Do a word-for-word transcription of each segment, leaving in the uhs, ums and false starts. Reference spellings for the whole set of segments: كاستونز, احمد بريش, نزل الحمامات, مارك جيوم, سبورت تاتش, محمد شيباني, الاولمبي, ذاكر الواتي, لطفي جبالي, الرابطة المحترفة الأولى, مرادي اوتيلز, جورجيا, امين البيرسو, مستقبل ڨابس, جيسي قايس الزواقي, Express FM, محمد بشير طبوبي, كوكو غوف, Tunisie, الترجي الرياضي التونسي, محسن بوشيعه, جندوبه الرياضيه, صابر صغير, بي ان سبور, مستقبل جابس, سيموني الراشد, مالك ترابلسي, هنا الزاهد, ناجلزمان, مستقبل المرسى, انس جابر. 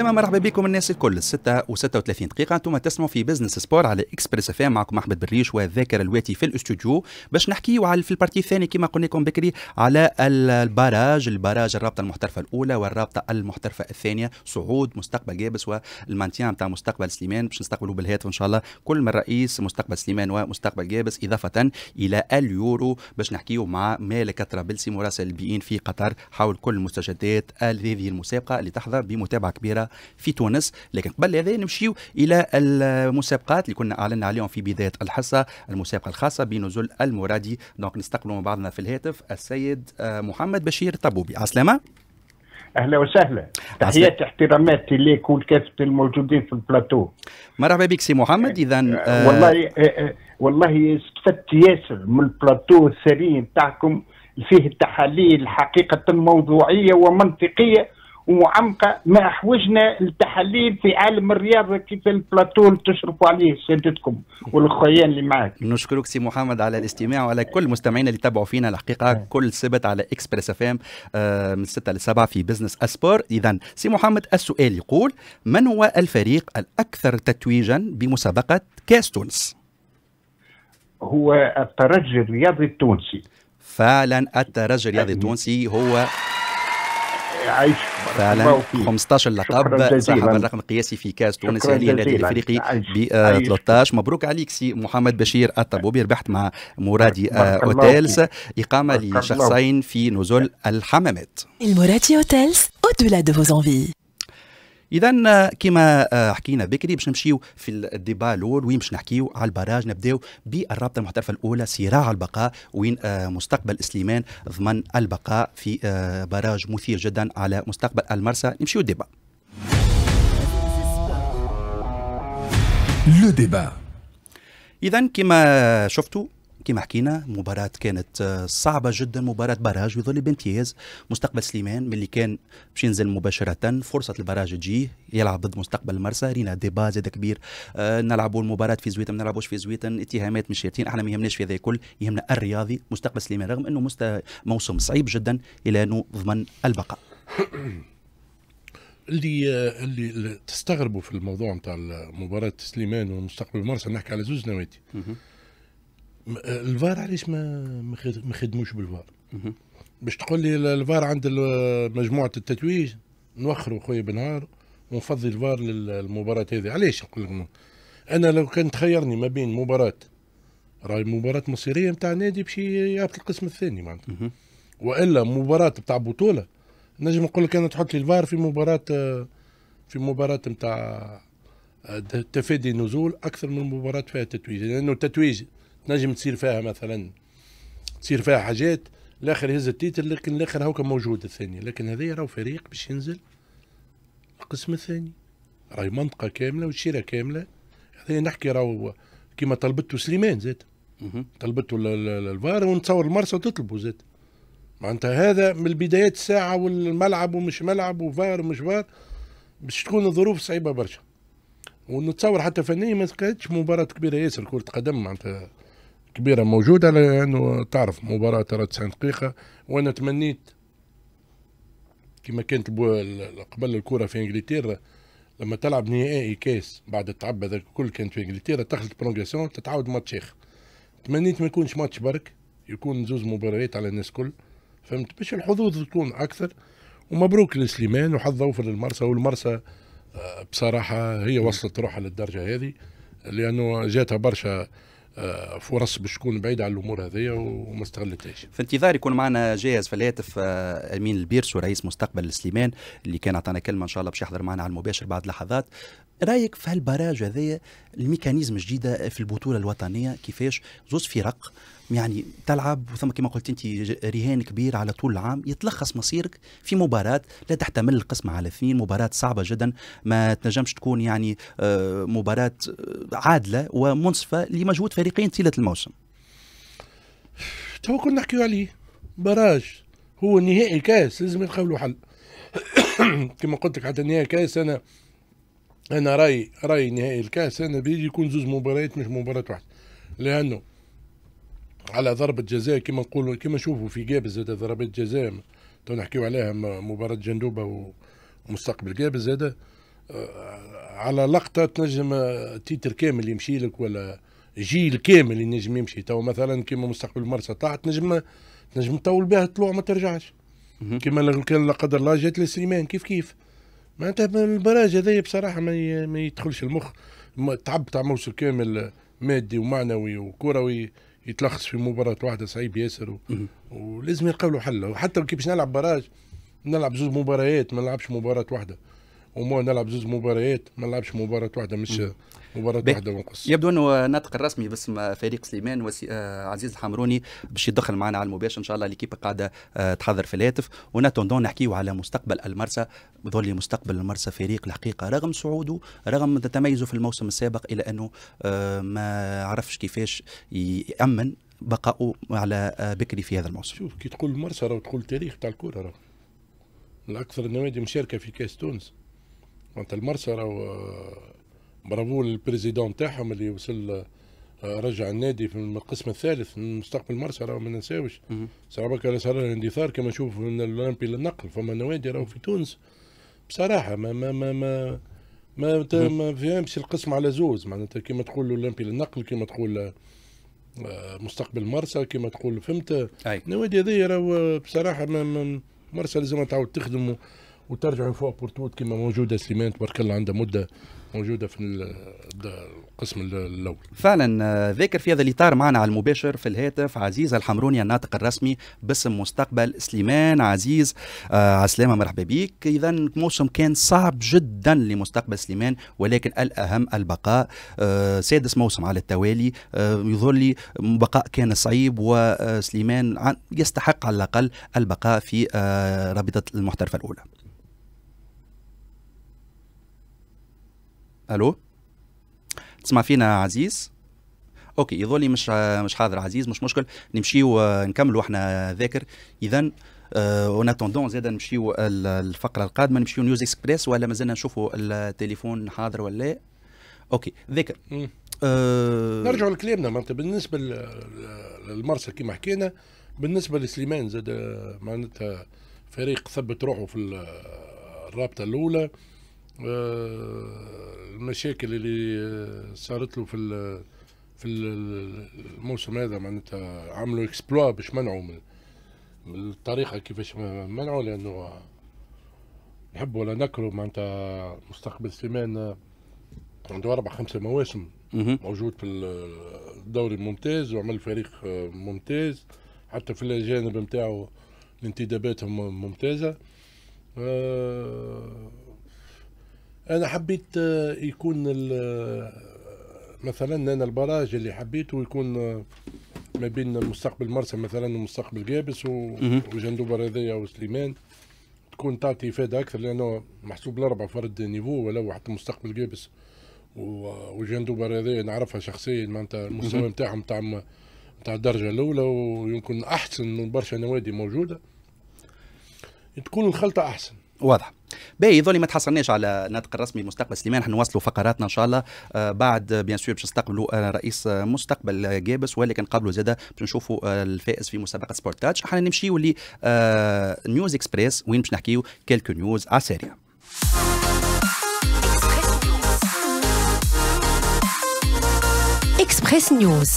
تمام، مرحبا بكم الناس الكل. ستة وستة وثلاثين دقيقة انتم تسمعوا في بزنس سبور على اكسبريس اف ام، معكم احمد بريش وذاكر الواتي في الاستوديو باش نحكيوا على في البارتي الثاني كما قلنا لكم بكري على البراج، البراج الرابطة المحترفة الأولى والرابطة المحترفة الثانية، صعود مستقبل جابس والمانتيان نتاع مستقبل سليمان، باش نستقبلوا بالهاتف ان شاء الله كل من رئيس مستقبل سليمان ومستقبل جابس، إضافة إلى اليورو باش نحكيوا مع مالك ترابلسي مراسل البيين في قطر حول كل مستجدات هذه المسابقة اللي تحظى بمتابعة كبيرة في تونس. لكن قبل هذا نمشيو الى المسابقات اللي كنا اعلنا عليهم في بدايه الحصه، المسابقه الخاصه بنزل المرادي. دونك نستقبلوا مع بعضنا في الهاتف السيد محمد بشير طبوبي. عسلامه، اهلا وسهلا، تحياتي احتراماتي ليك والكافه الموجودين في البلاتو. مرحبا بك سي محمد. اذا آه والله آه والله استفدت ياسر من البلاتو الثري نتاعكم، فيه التحاليل حقيقه موضوعيه ومنطقيه وعمقة، ما احوجنا التحليل في عالم الرياضة كيف البلاتو اللي تشرفوا عليه سيادتكم والخيان اللي معاك. نشكرك سي محمد على الاستماع وعلى كل مستمعينا اللي تابعوا فينا الحقيقة كل سبت على اكسبريس اف ام من ستة لسبعة في بزنس اسبور. إذا سي محمد السؤال يقول: من هو الفريق الأكثر تتويجا بمسابقة كاستونز؟ هو الترجي الرياضي التونسي. فعلا الترجي الرياضي التونسي هو فعلا خمسة عشر لقب، صاحب الرقم القياسي في كاس تونس حاليا النادي الافريقي ب ثلاثة عشر. مبروك عليك سي محمد بشير الطبوبي، ربحت مع مرادي اوتيلز اقامه لشخصين في نزل الحمامات. المرادي اوتيلز او-دولا دو فوز انفي. إذا كما حكينا بكري باش نمشيو في الديبا الأول وين باش نحكيو على البراج. نبداو بالرابطة المحترفة الأولى، صراع البقاء، وين مستقبل سليمان ضمن البقاء في براج مثير جدا على مستقبل المرسى. نمشيو الديبا. لو ديبا. إذا كما شفتوا كما حكينا مباراة كانت صعبة جدا، مباراة براج يظل بامتياز مستقبل سليمان من اللي كان باش ينزل مباشرة، فرصة البراج تجيه يلعب ضد مستقبل المرسى، رينا ديبا زاد كبير، آه نلعبوا المباراة في زويتن ما نلعبوش في زويتن، اتهامات من شيرتين، احنا ما يهمناش في هذا الكل، يهمنا الرياضي مستقبل سليمان رغم انه مست... موسم صعيب جدا الا انه ضمن البقاء. اللي اللي تستغربوا في الموضوع نتاع مباراة سليمان ومستقبل المرسى، نحكي على زوج نوادي. الفار علاش ما ما خدموش بالفار؟ باش تقول لي الفار عند مجموعه التتويج، نوخروا خويا بنهار ونفضي الفار للمباراه هذه. علاش نقول لك؟ انا لو كان تخيرني ما بين مباراه، راهي مباراه مصيريه نتاع نادي باش يهبط القسم الثاني معناتها، والا مباراه نتاع بطوله، نجم نقول لك انا تحط لي الفار في مباراه في مباراه نتاع تفادي نزول اكثر من مباراه فيها تتويج، لانه يعني التتويج نجم تصير فيها مثلا تصير فيها حاجات الاخر يهز التيتر، لكن الاخر هاو كان موجود الثاني، لكن هذايا راهو فريق باش ينزل القسم الثاني، راهي منطقه كامله وشيره كامله. هذايا نحكي راهو كيما طلبته سليمان زاد طلبته الفار، ونتصور المرسى تطلبه زاد معناتها، هذا من البدايات الساعه والملعب ومش ملعب وفار ومش فار، باش تكون الظروف صعيبه برشا، ونتصور حتى فنيا ما كانتش مباراه كبيره ياسر، كره قدم معناتها كبيرة موجودة، لأنه تعرف مباراة ترى تسعين دقيقة، وأنا تمنيت كما كانت قبل الكورة في إنجلترا لما تلعب نهائي كاس بعد التعب هذا الكل كانت في إنجلترا، تخرج برونغاسيون تتعاود ماتش آخر، تمنيت ما يكونش ماتش برك، يكون زوز مباريات على الناس كل، فهمت، باش الحظوظ تكون أكثر. ومبروك لسليمان وحظ أوفر للمرسى، والمرسى بصراحة هي وصلت روحها للدرجة هذه، لأنه جاتها برشا فرص باش تكون بعيد على الامور هذيا وما استغلتهاش. في انتظار يكون معنا جاهز في الهاتف امين البيرسو رئيس مستقبل سليمان اللي كان عطانا كلمه ان شاء الله باش يحضر معنا على المباشر بعد لحظات. رايك في هالبراج هذيا، الميكانيزم الجديده في البطوله الوطنيه، كيفاش زوز فرق يعني تلعب وثم كما قلت انت رهان كبير على طول العام، يتلخص مصيرك في مباراه لا تحتمل القسم على اثنين، مباراه صعبه جدا ما تنجمش تكون يعني مباراه عادله ومنصفه لمجهود فريقين طيله الموسم. تو كنا نحكيو عليه براج، هو نهائي كاس لازم يلقاو له حل. كما قلت لك حتى نهائي كاس، انا انا راي راي نهائي الكاس انا بيجي يكون زوج مباريات مش مباراه واحده، لانه على ضربة جزاء كما نقولوا كما نشوفوا في جابس زاد ضربات جزاء تو نحكيو عليها مباراة جندوبه ومستقبل جابس زاد على لقطه تنجم تيتر كامل يمشي لك ولا جيل كامل ينجم يمشي. تو مثلا كيما مستقبل المرسى طاحت تنجم تنجم تطول بها الطلوع ما ترجعش. كيما كان لا قدر الله جات لسليمان كيف كيف. معناتها البراج هذايا بصراحه ما ما يدخلش المخ، تعب تاع موسم كامل مادي ومعنوي وكروي يتلخص في مباراه واحده، صعيب ياسر ولازم يلقاو له حل. وحتى كي باش نلعب براج نلعب زوج مباريات، ما نلعبش مباراه واحده، وما نلعب زوج مباريات ما نلعبش مباراه واحده، مش مباراه واحده ونقص. يبدو انه الناطق الرسمي باسم فريق سليمان وسي... آه عزيز الحمروني باش يتدخل معنا على المباشر ان شاء الله. ليكيب قاعده آه تحضر في الهاتف وناتوندون نحكيو على مستقبل المرسى. بظل مستقبل المرسى فريق الحقيقه رغم صعوده رغم تميزه في الموسم السابق الا انه آه ما عرفش كيفاش يامن بقاؤه على آه بكري في هذا الموسم. شوف كي تقول المرسى راه تقول تاريخ تاع الكره، راه الاكثر النوادي مشاركه في كاستونز. معناتها المرسى راهو برافو للبريزيدون تاعهم اللي وصل رجع النادي في القسم الثالث من مستقبل المرسى، راهو ما ننساوش سرابك على سراب الاندثار كما نشوفوا من الاولمبي للنقل. فما نوادي راهو في تونس بصراحه ما ما ما ما ما, ما فهمش القسم على زوز. معناتها كما تقول الاولمبي للنقل، كما تقول مستقبل المرسى، كما تقول فهمت النوادي هذه راهو بصراحه المرسى لازم تعاود تخدم وترجع فوق بورتوت كما موجوده سليمان تبارك الله عندها مده موجوده في القسم الاول. فعلا ذاكر في هذا الاطار معنا على المباشر في الهاتف عزيز الحمروني الناطق الرسمي باسم مستقبل سليمان. عزيز آه على السلامه، مرحبا بك. اذا موسم كان صعب جدا لمستقبل سليمان ولكن الاهم البقاء، آه سادس موسم على التوالي، آه يظهر لي بقاء كان صعيب وسليمان يستحق على الاقل البقاء في آه رابطه المحترفه الاولى. الو تسمع فينا عزيز؟ اوكي يظل لي مش مش حاضر عزيز، مش مشكل، نمشيو نكملوا احنا ذاكر. اذا اون اتوندون زاد نمشيو الفقره القادمه، نمشيو نيوز اكسبريس ولا مازلنا نشوفوا التليفون حاضر ولا لا؟ اوكي ذاكر أه نرجعوا لكلامنا. معناتها بالنسبه للمرسى كما حكينا، بالنسبه لسليمان زاد معناتها فريق ثبت روحه في الرابطه الاولى. المشاكل اللي صارت له في في الموسم هذا معناتها عملوا اكسبلوا باش منعوا من الطريقه كيفاش منعوا، لانه نحب ولا نكره معناتها مستقبل سليمان عنده اربع خمسه مواسم موجود في الدوري الممتاز وعمل فريق ممتاز، حتى في الجانب نتاعو انتداباتهم ممتازه. أه أنا حبيت يكون مثلا أنا البراج اللي حبيته يكون ما بين مستقبل المرسى مثلا ومستقبل جابس وجندوبه الرياضيه وسليمان، تكون تعطي إفادة أكثر، لأنه محسوب لأربع فرد نيفو ولو حتى مستقبل جابس وجندوبه الرياضيه نعرفها شخصيا معناتها المستوى نتاعهم تاع تاع الدرجة الأولى ويمكن أحسن من برشا نوادي موجودة، تكون الخلطة أحسن. واضح. باهي ذولي ما تحصلناش على الناطق الرسمي مستقبل سليمان، احنا نواصلوا فقراتنا ان شاء الله آه بعد بيان سور باش نستقبلوا رئيس مستقبل جابس، ولكن قبله زاده باش نشوفوا الفائز في مسابقه سبورت تاتش. احنا نمشيوا ل آه نيوز اكسبريس وين باش نحكيوا كالكو نيوز على السريع. اكسبريس نيوز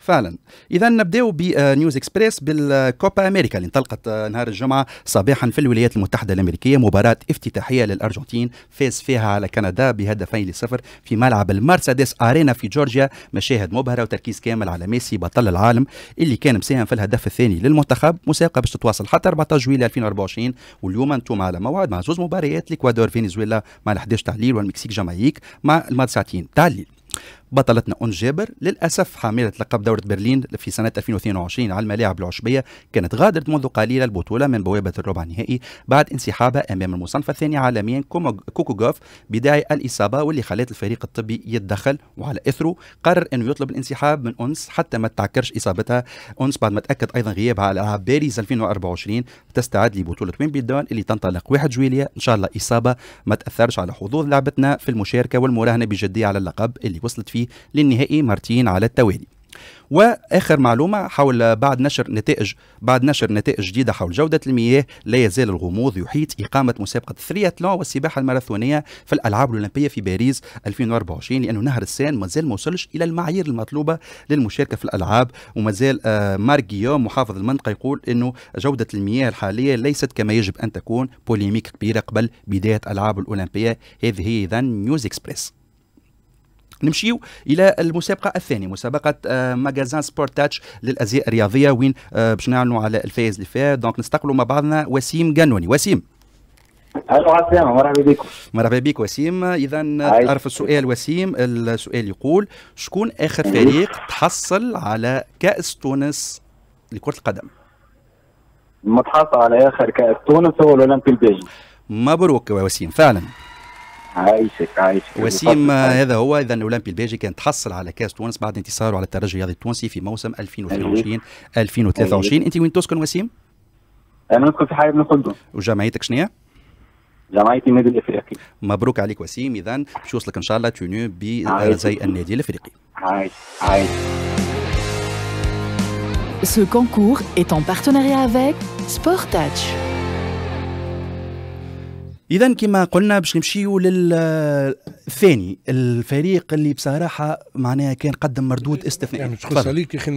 فعلا. اذا نبداو بنيوز اكسبريس بالكوبا امريكا اللي انطلقت نهار الجمعه صباحا في الولايات المتحده الامريكيه، مباراه افتتاحيه للارجنتين فاز فيها على كندا بهدفين لصفر في ملعب المرسادس ارينا في جورجيا. مشاهد مبهره وتركيز كامل على ميسي بطل العالم اللي كان مساهم في الهدف الثاني للمنتخب. مسابقه باش تتواصل حتى أربعة عشر جويليه ألفين وأربعة وعشرين، واليوم انتم على موعد مع زوج مباريات، الاكوادور فنزويلا مع الحادي عشر تعليل والمكسيك جامايك مع الماضي ساعتين تعليل. بطلتنا انس جابر للاسف حامله لقب دوره برلين في سنه ألفين واثنين وعشرين على الملاعب العشبيه كانت غادرت منذ قليل البطوله من بوابه الربع النهائي بعد انسحابها امام المصنفه الثانيه عالميا كوكو غوف بداعي الاصابه، واللي خلت الفريق الطبي يتدخل، وعلى اثره قرر انه يطلب الانسحاب من انس حتى ما تعكرش اصابتها. انس بعد ما تاكد ايضا غيابها على العاب باريس ألفين وأربعة وعشرين تستعد لبطوله ويمبلدون اللي تنطلق واحد جويليه ان شاء الله. اصابه ما تاثرش على حظوظ لعبتنا في المشاركه والمراهنه بجديه على اللقب اللي وصلت فيه للنهائي مرتين على التوالي. واخر معلومه حول بعد نشر نتائج بعد نشر نتائج جديده حول جوده المياه، لا يزال الغموض يحيط اقامه مسابقه الثرياتلون والسباحه الماراثونيه في الالعاب الاولمبيه في باريس ألفين وأربعة وعشرين، لانه نهر السان مازال ما وصلش الى المعايير المطلوبه للمشاركه في الالعاب. ومازال مارك جيوم محافظ المنطقه يقول انه جوده المياه الحاليه ليست كما يجب ان تكون، بوليميك كبيره قبل بدايه الالعاب الاولمبيه. هذه هي اذا نيوز اكسبريس. نمشيو الى المسابقه الثانيه، مسابقه آه ماجازان سبورت تاتش للازياء الرياضيه، وين آه باش نعلنوا على الفائز اللي فات. دونك نستقبلوا مع بعضنا وسيم جنوني. وسيم الو، عسلامة، مرحبا بكم. مرحبا بك وسيم. اذا تعرف السؤال وسيم، السؤال يقول شكون اخر فريق تحصل على كاس تونس لكره القدم؟ متحصل على اخر كاس تونس هو الاولمبي البيجي. مبروك وسيم، فعلا عايشك عايشك وسيم. هذا هو اذا الاولمبي البيجي كان تحصل على كاس تونس بعد انتصاره على الترجي الرياضي التونسي في موسم ألفين واثنين وعشرين ألفين وثلاثة وعشرين. انت وين تسكن وسيم؟ انا نسكن في حي بن خلدون. وجمعيتك شنيا؟ جمعيتي النادي الافريقي. مبروك عليك وسيم، اذا باش يوصلك ان شاء الله تونيو ب زي النادي الافريقي. عايش عايش. Ce concours est en partenariat avec Sporttouch. إذا كما قلنا باش نمشيو للثاني، الفريق اللي بصراحة معناها كان قدم مردود استثنائي. يعني تخص عليك يا أخي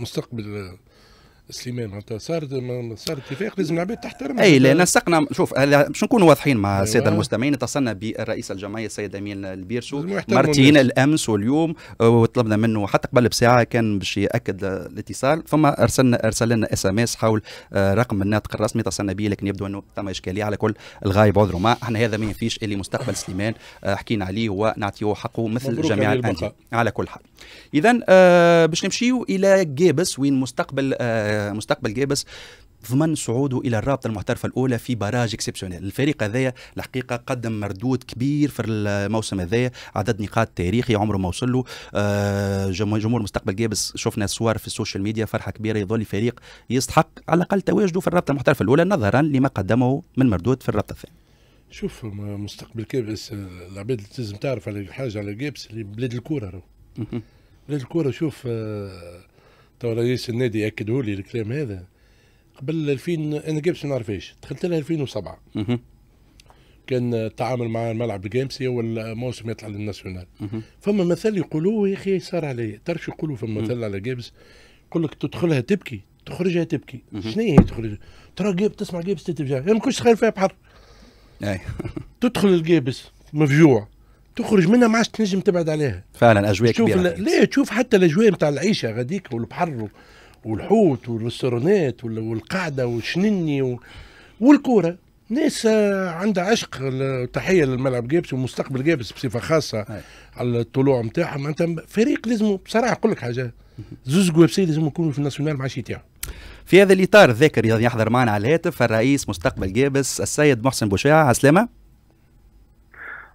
مستقبل سليمان، معناتها صار صار اتفاق لازم العباد تحترم. اي لا نسقنا، شوف باش نكونوا واضحين مع أيوة. الساده المستمعين، اتصلنا برئيس الجمعيه السيد امين البيرسو مرتين الامس واليوم، وطلبنا منه حتى قبل بساعه كان باش ياكد الاتصال، ثم ارسلنا ارسل لنا اس ام اس حول رقم الناطق الرسمي اتصلنا به، لكن يبدو انه ثم اشكاليه. على كل الغايب عذره ما، احنا هذا ما ينفيش اللي مستقبل سليمان حكينا عليه ونعطيه حقه مثل جميع الانديه. على كل حال اذا باش نمشيو الى جابس، وين مستقبل مستقبل جابس ضمن صعوده الى الرابطه المحترفه الاولى في باراج اكسبسيونيل. الفريق هذايا الحقيقه قدم مردود كبير في الموسم هذايا، عدد نقاط تاريخي عمره ما وصل له. جمهور مستقبل جابس شفنا صور في السوشيال ميديا، فرحه كبيره، يظل فريق يستحق على الاقل تواجده في الرابطه المحترفه الاولى نظرا لما قدمه من مردود في الرابطه الثانيه. شوف مستقبل جابس، العباد لازم تعرف على حاجه على جابس اللي بلاد الكوره راهو. بلاد الكوره، شوف تو رئيس النادي اكدوا لي الكلام هذا قبل ألفين، انا جابس ما نعرفهاش، دخلت لها ألفين وسبعة. كان التعامل مع الملعب الجامسي اول موسم يطلع للناسيونال. فما مثل يقولوه يا اخي صار عليه، تعرف شو يقولوا فما مثل على جابس؟ يقول لك تدخلها تبكي تخرجها تبكي. شنو هي تخرجها؟ ترى جابس تسمع جابس تتفجع، انا ما كنتش تخيل فيها بحر. تدخل الجابس مفجوع تخرج منها ما عادش تنجم تبعد عليها. فعلا اجواء كبيره. لا, لا تشوف حتى الاجواء نتاع العيشه غاديك، والبحر والحوت والريستورونات والقعده والشنني و... والكوره. ناس عندها عشق. تحيه للملعب جابس ومستقبل جابس بصفه خاصه هي. على الطلوع نتاعهم. انت فريق لازم بصراحه نقول لك حاجه، زوز جوابسي لازم يكونوا في الناسيونال مع شي تاعهم. في هذا الاطار ذاكر يحضر معنا على الهاتف الرئيس مستقبل جابس السيد محسن بوشيعه. عسلامه.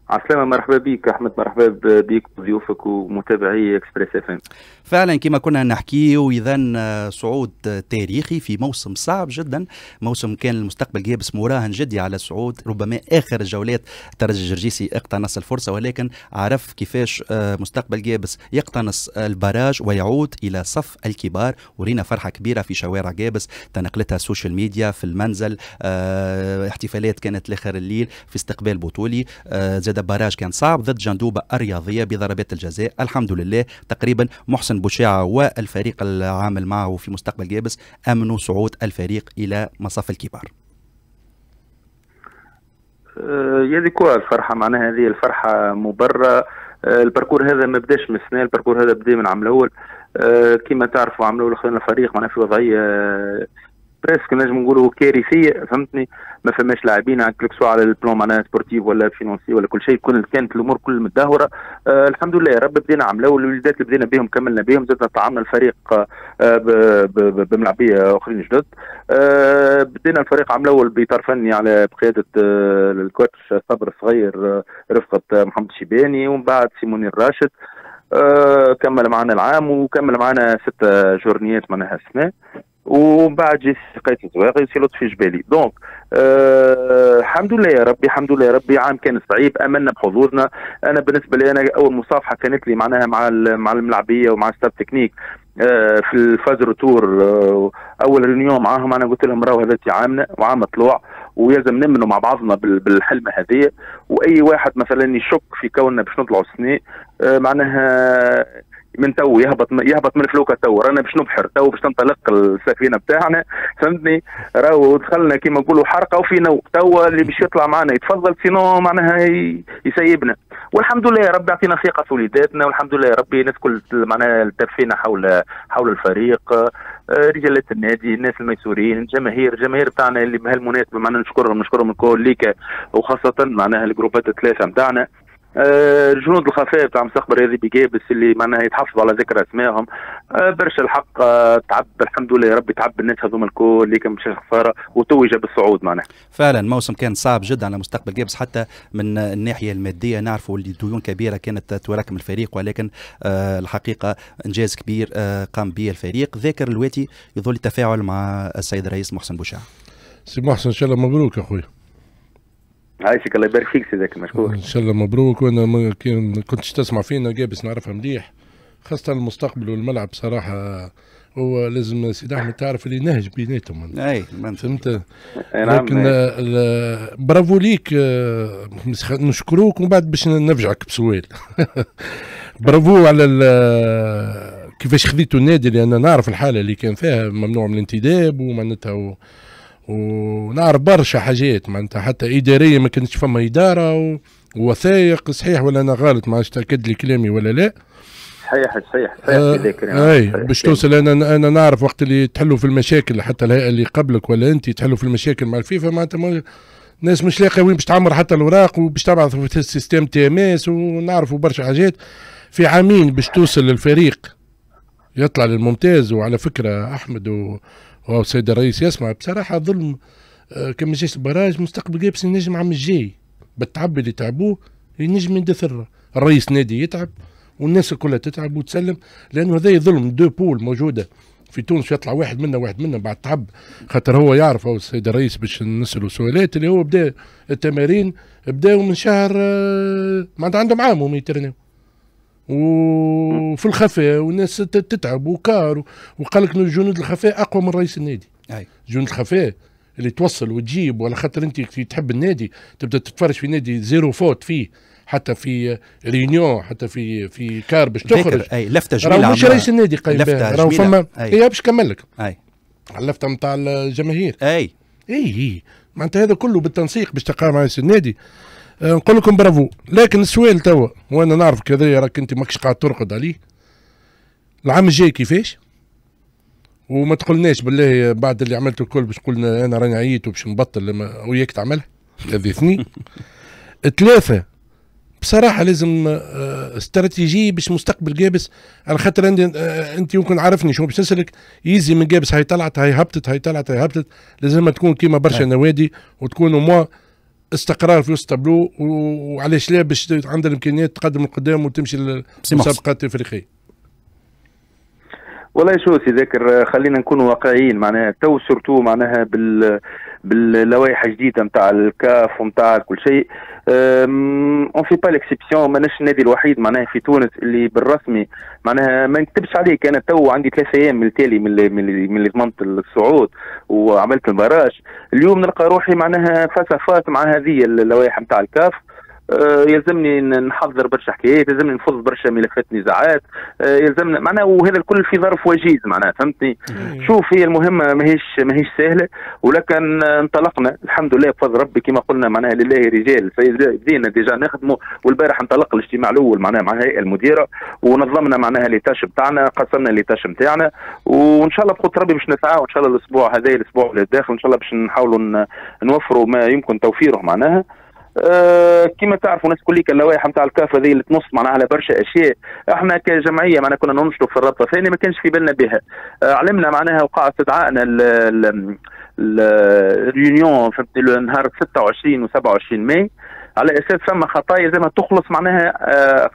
عسلامة، مرحبا بك احمد، مرحبا بك وضيوفك ومتابعي اكسبريس اف ام. فعلا كما كنا نحكيو اذا صعود تاريخي في موسم صعب جدا، موسم كان المستقبل جابس مراهن جدي على الصعود، ربما اخر الجولات الترجي الجرجيسي اقتنص الفرصه، ولكن عرف كيفاش مستقبل جابس يقتنص البراج ويعود الى صف الكبار. ورينا فرحه كبيره في شوارع جابس تنقلتها السوشيال ميديا، في المنزل احتفالات كانت لاخر الليل في استقبال بطولي، زاد باراج كان صعب ضد جندوبه الرياضيه بضربات الجزاء. الحمد لله تقريبا محسن بوشيعه والفريق العامل معه في مستقبل جابس امنوا صعود الفريق الى مصاف الكبار. يذيك الفرحه معناها هذه الفرحه مبرره. الباركور هذا ما بداش من السنه، الباركور هذا بدا من عام الاول. كما تعرفوا عام الاول خلينا الفريق معناها في وضعيه بريسك نجم نقولوا كارثيه، فهمتني؟ ما فماش لاعبين عندك سواء على البلون معناها سبورتيف ولا فينونسي ولا كل شيء، كل كانت الامور كل متدهوره. آه الحمد لله يا رب بدينا عام الاول، الوليدات اللي بدينا بهم كملنا بهم، زدنا طعمنا الفريق آه بملعبيه اخرين جدد. آه بدينا الفريق عام الاول بإطار فني على بقياده آه الكوتش صابر صغير آه رفقه آه محمد شيباني، ومن بعد سيموني الراشد آه كمل معنا العام، وكمل معنا ست جورنيات معناها السنه. ومن بعد جيسي قايس الزواقي وسي لطفي جبالي. دونك أه الحمد لله يا ربي، الحمد لله يا ربي. عام كان صعيب، املنا بحضورنا. انا بالنسبه لي انا اول مصافحه كانت لي معناها مع مع الملعبيه ومع ستاف تكنيك أه في الفازر تور. أه اول ريونيون معاهم انا قلت لهم راهو هذا عامنا وعام طلوع ويلزم نمنوا مع بعضنا بالحلمه هذه، واي واحد مثلا يشك في كوننا باش نطلعوا السنه أه معناها من تو يهبط يهبط من الفلوكه. تو رانا باش نبحر، تو باش تنطلق السفينه بتاعنا، فهمتني؟ راهو دخلنا كيما نقولوا حرقه وفي نوق، تو اللي باش يطلع معنا يتفضل سينو معناها يسيبنا. والحمد لله يا رب يعطينا ثقه في وليداتنا، والحمد لله يا ربي الناس كل معناها التفينا حول حول الفريق، رجالات النادي، الناس الميسورين، الجماهير، الجماهير بتاعنا اللي بهالمناسبه معناها نشكرهم نشكرهم الكل ليك، وخاصه معناها الجروبات الثلاثه بتاعنا. أه جنود الخفاء بتاع مستقبل الرياضي جابس اللي معناها يتحفظ على ذكر اسمائهم. أه برشا الحق أه تعب، الحمد لله يا ربي تعب الناس هذوما الكل اللي كان مش خساره وتوج بالصعود. معناها فعلا موسم كان صعب جدا على مستقبل جابس حتى من الناحيه الماديه، نعرفوا اللي ديون كبيره كانت تراكم الفريق، ولكن أه الحقيقه انجاز كبير أه قام به الفريق. ذاكر الواتي يظل التفاعل مع السيد الرئيس محسن بوشيعه. سي محسن ان شاء الله مبروك يا خويا. عايشك الله يبارك فيك سي ذاك، مشكور. ان شاء الله مبروك. وانا كنتش تسمع فينا جابس نعرفها مليح، خاصه المستقبل والملعب صراحه. هو لازم سيدي احمد تعرف اللي نهج بيناتهم. اي فهمت. لكن برافو ليك، نشكروك. ومن بعد باش نرجعك بسؤال. برافو على كيفاش خذيتوا النادي، لان نعرف الحاله اللي كان فيها ممنوع من الانتداب ومعناتها و... ونعرف برشا حاجات معناتها حتى اداريه ما كانتش فما اداره ووثائق، صحيح ولا انا غلط؟ ما تاكد لي كلامي ولا لا؟ صحيح صحيح صحيح. آه اي باش توصل. انا انا نعرف وقت اللي تحلوا في المشاكل، حتى الهيئه اللي قبلك ولا انت تحلوا في المشاكل مع الفيفا، معناتها الناس مش لاقيه وين باش تعمر حتى الاوراق وباش تبعث في السيستم تي ام اس، ونعرفوا برشا حاجات. في عامين باش توصل للفريق يطلع للممتاز. وعلى فكره احمد و واو السيد الرئيس يسمع بصراحه ظلم. آه كان ما جاش البراج مستقبل جابس ينجم عم الجاي بالتعب اللي تعبوه ينجم يندثر. الرئيس نادي يتعب والناس كلها تتعب وتسلم، لانه هذا ظلم. دو بول موجوده في تونس، يطلع واحد منا واحد منا بعد تعب. خاطر هو يعرف هو السيد الرئيس باش نسأله سؤالات، اللي هو بدا التمارين بداوا من شهر آه معناتها عندهم عام وما يترناو وفي الخفاء والناس تتعب وكار. وقال لك جنود الخفاء اقوى من رئيس النادي. أي. جنود الخفاء اللي توصل وتجيب، ولا خاطر انت كي تحب النادي تبدا تتفرج في نادي زيرو فوت فيه، حتى في رينيون، حتى في في كار باش تخرج. اي لفته جميله. راهو مش رئيس النادي قايم بها، راهو فما. هي باش نكمل لك. اي اللفته نتاع الجماهير. اي اي معناتها هذا كله بالتنسيق باش تقارن مع رئيس النادي. نقول لكم برافو. لكن السؤال توا، وانا نعرف كذا راك انت ماكش قاعد ترقد عليه. العام الجاي كيفاش؟ وما تقولناش بالله بعد اللي عملته الكل باش قلنا انا راني عييت وباش نبطل وياك تعملها. هذه اثنين. ثلاثه بصراحه لازم استراتيجيه باش مستقبل جابس، على خاطر انت يمكن عارفني شنو باش نسالك. يزي من جابس هاي طلعت هاي هبطت هاي طلعت هاي هبطت، لازم تكون كيما برشا نوادي وتكون موا استقرار في وسط تابلو، وعلاش لا باش عندها الامكانيات تقدم لقدام وتمشي للمسابقات الافريقيه. والله شو سي ذاكر، خلينا نكونوا واقعيين معناها تو سورتو معناها بال باللوائح الجديده نتاع الكاف ونتاع كل شيء. اون في با ليكسيبسيون، ماناش النادي الوحيد معناها في تونس اللي بالرسمي معناها ما نكتبش عليك. انا تو عندي ثلاث ايام من التالي من اللي من اللي ضمنت الصعود وعملت البراج. اليوم نلقى روحي معناها فسفات مع هذه اللوائح نتاع الكاف. أه يلزمني نحضر برشا حكايات، يلزمني نفض برشا ملفات نزاعات، أه يلزمنا معناها، وهذا الكل في ظرف وجيز معناها، فهمتني؟ شوف هي المهمه ماهيش ماهيش سهله، ولكن انطلقنا الحمد لله بفضل ربي كما قلنا معناها لله رجال. بدينا ديجا نخدموا، والبارح انطلق الاجتماع الاول معناها مع الهيئه المديره، ونظمنا معناها لي تاش بتاعنا، قسمنا لي تاش بتاعنا، وان شاء الله بقدر ربي باش نسعى. وان شاء الله الاسبوع هذا الاسبوع اللي داخل ان شاء الله باش نحاولوا نوفروا ما يمكن توفيره معناها. أه كما تعرفوا الناس كليك اللوائح نتاع الكاف هذه اللي تنص معناها على برشا اشياء. احنا كجمعيه معناها كنا ننشطوا في الرابطه، ثاني ما كانش في بالنا بها. أه علمنا معناها وقع استدعائنا الريونيون في نهار ستة وعشرين وسبعة وعشرين ماي، على اساس فما خطايا لازم تخلص معناها أه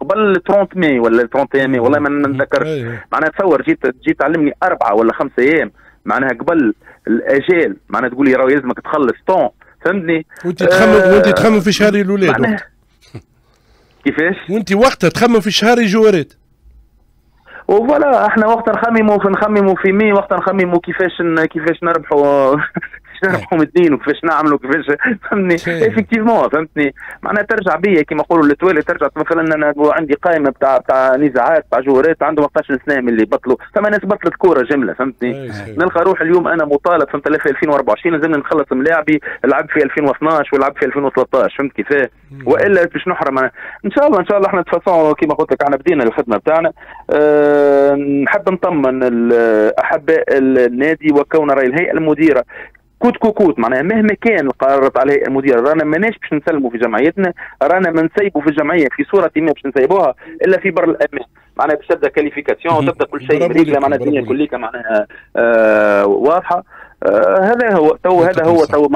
قبل ثلاثين ماي ولا واحد وثلاثين ماي، والله ما نتذكرش معناها. تصور جيت جيت علمني اربعه ولا خمسه ايام معناها قبل الاجال، معناها تقول لي راهو يلزمك تخلص طون، فهمتني؟ وانت تخمم آه وانت تخمم في شهر الاولاد كيفاش؟ وانت وقتها تخمم في شهر الجوارات. وفوالا احنا وقتها نخمموا نخمموا في مين، وقتها نخمموا كيفاش كيفاش نربحوا كيفاش نربحوا من الدين وكيفاش نعملوا كيفاش، فهمتني؟ افكتيفمون فهمتني؟ معناها ترجع بيا كيما نقولوا للتوالي، ترجع مثلا انا عندي قائمه بتاع بتاع نزاعات بتاع جوهرات عندهم أربعطاش سنه من اللي بطلوا، فما ناس بطلت كوره جمله، فهمتني؟ نلقى روح اليوم انا مطالب فهمت في ألفين وأربعة وعشرين لازم نخلص ملاعبي لعب في ألفين واثناش ولعب في ألفين وثلاثطاش، فهمت كيفاه؟ والا باش نحرم. ان شاء الله ان شاء الله احنا تفاصيل كيما قلت لك احنا بدينا الخدمه بتاعنا. أه نحب نطمن احباء النادي وكون راي الهيئه المديره كوت كوكوت، معناها مهما كان قررت على الهيئه المديره رانا ماناش باش نسلموا في جمعيتنا، رانا ما نسيبوا في الجمعيه في صوره ما باش نسيبوها الا في بر الامان، معناها باش تبدا كاليفيكاسيون وتبدا كل شيء رجله، معناها الدنيا كليكا معناها آه واضحه. آه هذا هو تو هذا هو تو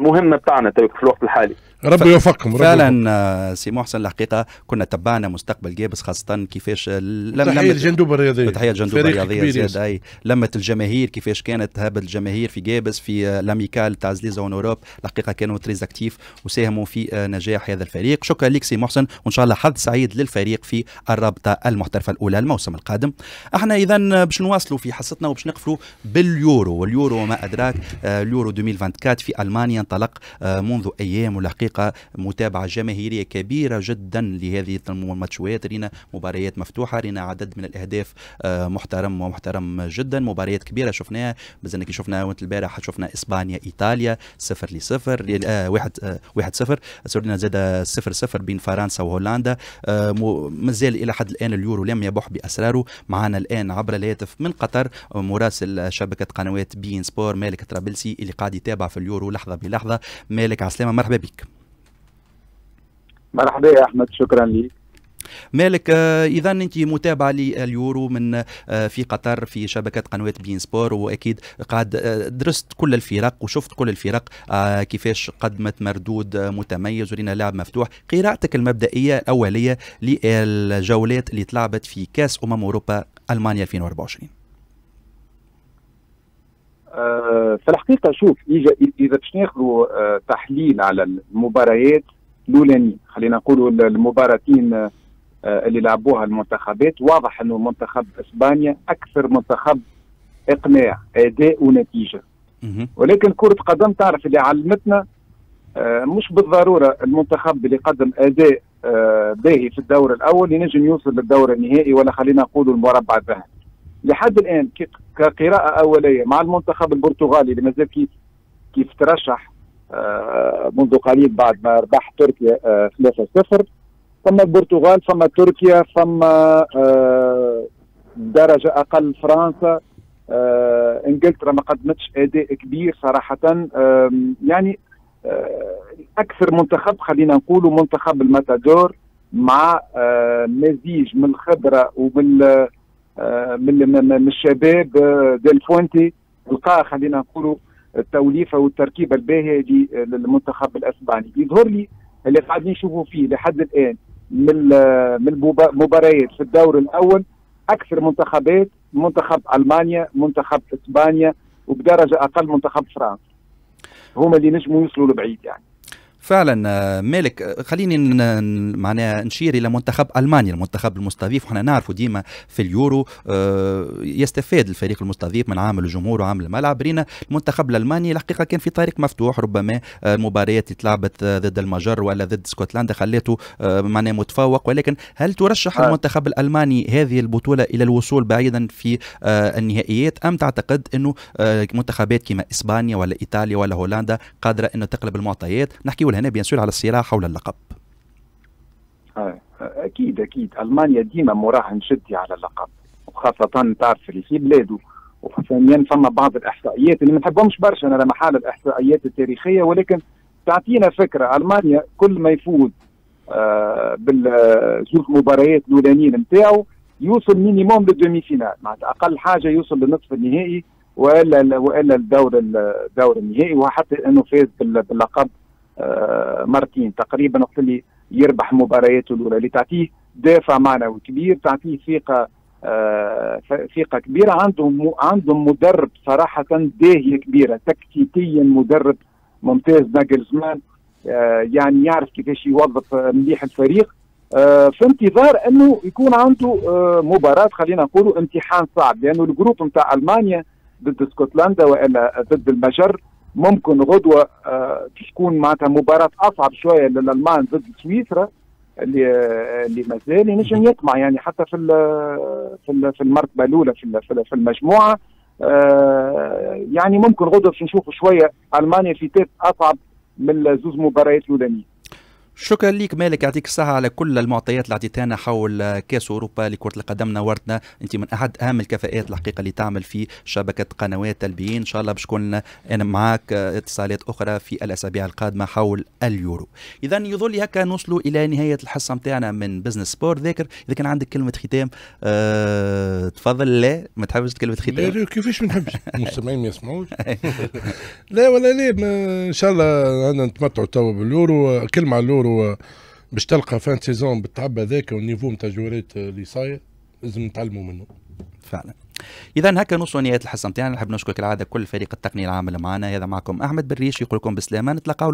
المهمه بتاعنا تو في الوقت الحالي. ربي يوفقكم فعلا. سي محسن الحقيقه كنا تبعنا مستقبل جابس خاصه كيفاش لما تحيه الجندوبه الرياضيه تحيه الجندوبه الرياضيه زاد اي لمت الجماهير كيفاش كانت هبت الجماهير في جابس في لاميكال تاع زليزا اون اوروب، الحقيقه كانوا تريز اكتيف وساهموا في نجاح هذا الفريق. شكرا لك سي محسن وان شاء الله حظ سعيد للفريق في الرابطه المحترفه الاولى الموسم القادم. احنا اذا باش نواصلوا في حصتنا وباش نقفلوا باليورو، واليورو وما ادراك اليورو ألفين وأربعة وعشرين في المانيا انطلق منذ ايام، والحقيقه متابعة جماهيرية كبيرة جدا لهذه الماتشوات، رينا مباريات مفتوحة، رينا عدد من الأهداف محترم ومحترم جدا، مباريات كبيرة شفناها مازلنا كي شفنا وانت البارح شفنا إسبانيا إيطاليا صفر لصفر واحد واحد صفر، سورينا زاد صفر صفر بين فرنسا وهولندا. مازال إلى حد الآن اليورو لم يبح بأسراره. معنا الآن عبر الهاتف من قطر مراسل شبكة قنوات بي ان سبور مالك ترابلسي اللي قاعد يتابع في اليورو لحظة بلحظة. مالك عسلامة، مرحبا بك. مرحبا يا احمد، شكرا لك. مالك اذا انت متابعه لليورو من في قطر في شبكه قنوات بين سبور، واكيد قاعد درست كل الفرق وشفت كل الفرق كيفاش قدمت مردود متميز ولينا لعب مفتوح. قراءتك المبدئيه الاوليه للجولات اللي تلعبت في كاس امم اوروبا المانيا ألفين وأربعة وعشرين؟ في الحقيقه شوف اذا باش ناخذوا تحليل على المباريات الاولاني، خلينا نقولوا المباراتين اللي لعبوها المنتخبات، واضح انه منتخب اسبانيا اكثر منتخب اقناع اداء ونتيجه. ولكن كره قدم تعرف اللي علمتنا مش بالضروره المنتخب اللي قدم اداء باهي في الدور الاول ينجم يوصل للدور النهائي ولا خلينا نقولوا المربع الذهبي. لحد الان كقراءه اوليه مع المنتخب البرتغالي اللي مازال كيف كيف ترشح منذ قليل بعد ما ربح تركيا ثلاثة صفر، ثم البرتغال، ثم تركيا، ثم درجة أقل فرنسا، إنجلترا ما قدمتش أداء كبير صراحة. يعني أكثر منتخب خلينا نقولوا منتخب الماتادور مع مزيج من الخبرة ومن من الشباب ديل فونتي لقى خلينا نقولوا التوليفه والتركيبه الباهيه للمنتخب الاسباني. يظهر لي اللي قاعدين نشوفوا فيه لحد الان من من مباريات في الدور الاول اكثر منتخبات، منتخب المانيا، منتخب اسبانيا، وبدرجه اقل منتخب فرنسا، هما اللي نجموا يوصلوا لبعيد يعني. فعلا مالك خليني معناها نشير الى منتخب المانيا المنتخب المستضيف، وحنا نعرفوا ديما في اليورو يستفاد الفريق المستضيف من عامل الجمهور وعامل الملعب. رينا المنتخب الالماني الحقيقه كان في طريق مفتوح، ربما المباريات اللي تلعبت ضد المجر ولا ضد اسكتلندا خليته معناها متفوق، ولكن هل ترشح المنتخب الالماني هذه البطوله الى الوصول بعيدا في النهائيات، ام تعتقد انه منتخبات كما اسبانيا ولا ايطاليا ولا هولندا قادره انه تقلب المعطيات؟ نحكي هنا بيان سور على الصراع حول اللقب. اكيد اكيد المانيا ديما مراهن جدي على اللقب، وخاصه تعرف اللي في بلاده، وثانيا فما بعض الاحصائيات اللي ما نحبهمش برشا انا محال الاحصائيات التاريخيه، ولكن تعطينا فكره. المانيا كل ما يفوز آه بالزوج مباريات الاولانيين نتاعو يوصل مينيموم للدومي فينال، معناتها اقل حاجه يوصل للنصف النهائي والا والا الدور الدور النهائي، وحتى انه فاز باللقب مرتين تقريبا وقت اللي يربح مبارياته الاولى، اللي تعطيه دافع معنوي كبير، تعطيه ثقه ثقه كبيره، عندهم عندهم مدرب صراحه داهيه كبيره تكتيكيا، مدرب ممتاز ناجلزمان، يعني يعرف كيفاش يوظف مليح الفريق، في انتظار انه يكون عنده مباراه خلينا نقولوا امتحان صعب، لانه الجروب نتاع المانيا ضد اسكتلندا والا ضد المجر ممكن غدوه تكون معناتها مباراه اصعب شويه للالمان ضد سويسرا اللي اللي مازال ينجم يطمع يعني حتى في في في المرتبه الاولى في في المجموعه، يعني ممكن غدوه نشوفوا شويه المانيا في تيت اصعب من زوز مباريات الاولانيين. شكرا لك مالك، يعطيك الصحة على كل المعطيات اللي عطيتانا حول كاس أوروبا لكرة القدم، نورتنا، أنت من أحد أهم الكفاءات الحقيقة اللي تعمل في شبكة قنوات البيين، إن شاء الله باش كون أنا معاك اتصالات أخرى في الأسابيع القادمة حول اليورو. إذا يظل هكا نوصلوا إلى نهاية الحصة نتاعنا من بزنس سبور. ذاكر إذا كان عندك كلمة ختام أه... تفضل. لا ما تحبش كلمة ختام؟ لا كيفاش ما نحبش، المستمعين ما يسمعوش. لا ولا لا ما... إن شاء الله أنا نتمتعوا توا باليورو، كلمة على اليورو باش تلقى فان سيزون بالتعب هذاك والنيفو نتاع الجوارات اللي صاير لازم نتعلموا منه فعلا. اذا هكا نوصلوا نهايه الحصه نتاعنا، نحب نشكر كالعاده كل فريق التقنيه العامل معنا، هذا معكم احمد بريش يقول لكم بسلامه، نتلاقاو